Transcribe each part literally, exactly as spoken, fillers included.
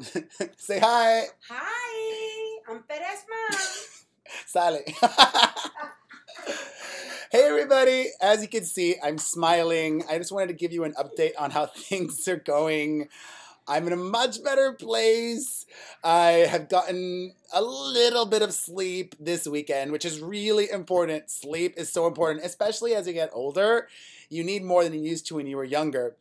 Say hi. Hi. I'm Perez Mom. Silent. Hey, everybody. As you can see, I'm smiling. I just wanted to give you an update on how things are going. I'm in a much better place. I have gotten a little bit of sleep this weekend, which is really important. Sleep is so important, especially as you get older. You need more than you used to when you were younger.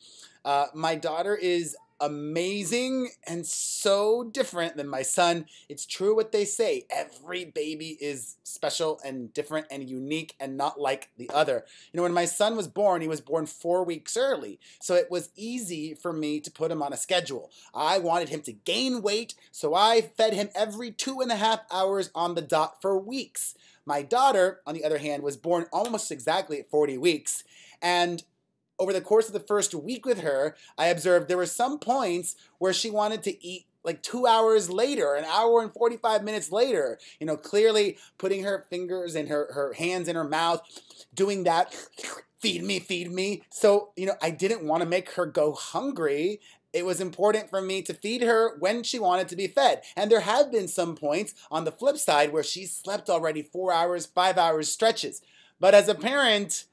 Uh, my daughter is amazing and so different than my son. It's true what they say. Every baby is special and different and unique and not like the other. You know, when my son was born, he was born four weeks early. So it was easy for me to put him on a schedule. I wanted him to gain weight, so I fed him every two and a half hours on the dot for weeks. My daughter, on the other hand, was born almost exactly at forty weeks, and over the course of the first week with her, I observed there were some points where she wanted to eat like two hours later, an hour and forty-five minutes later. You know, clearly putting her fingers and her, her hands in her mouth, doing that, feed me, feed me. So, you know, I didn't want to make her go hungry. It was important for me to feed her when she wanted to be fed. And there have been some points on the flip side where she slept already four hours, five hours stretches. But as a parent,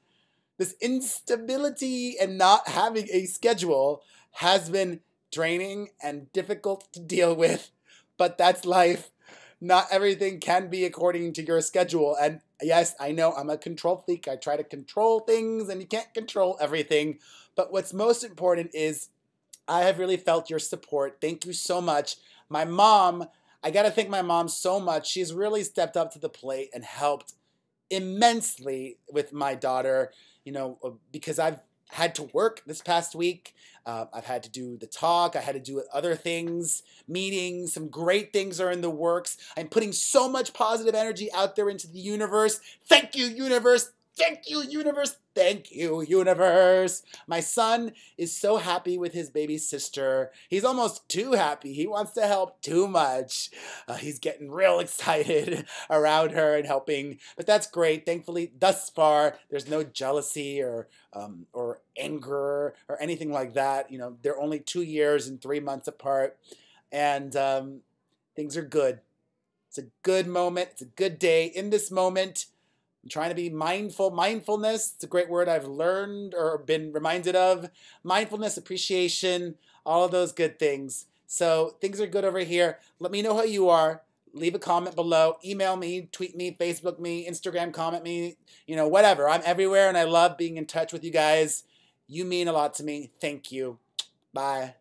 this instability and not having a schedule has been draining and difficult to deal with, but that's life. Not everything can be according to your schedule. And yes, I know I'm a control freak. I try to control things and you can't control everything. But what's most important is I have really felt your support. Thank you so much. My mom, I gotta thank my mom so much. She's really stepped up to the plate and helped immensely with my daughter, you know, because I've had to work this past week. Uh, I've had to do the talk. I had to do other things, meetings. Some great things are in the works. I'm putting so much positive energy out there into the universe. Thank you, universe. Thank you, universe. Thank you, universe. My son is so happy with his baby sister. He's almost too happy. He wants to help too much. Uh, he's getting real excited around her and helping, but that's great. Thankfully, thus far, there's no jealousy or um, or anger or anything like that. You know, they're only two years and three months apart, and um, things are good. It's a good moment. It's a good day. In this moment, I'm trying to be mindful. Mindfulness, it's a great word I've learned or been reminded of. Mindfulness, appreciation, all of those good things. So things are good over here. Let me know how you are. Leave a comment below. Email me, tweet me, Facebook me, Instagram comment me, you know, whatever. I'm everywhere and I love being in touch with you guys. You mean a lot to me. Thank you. Bye.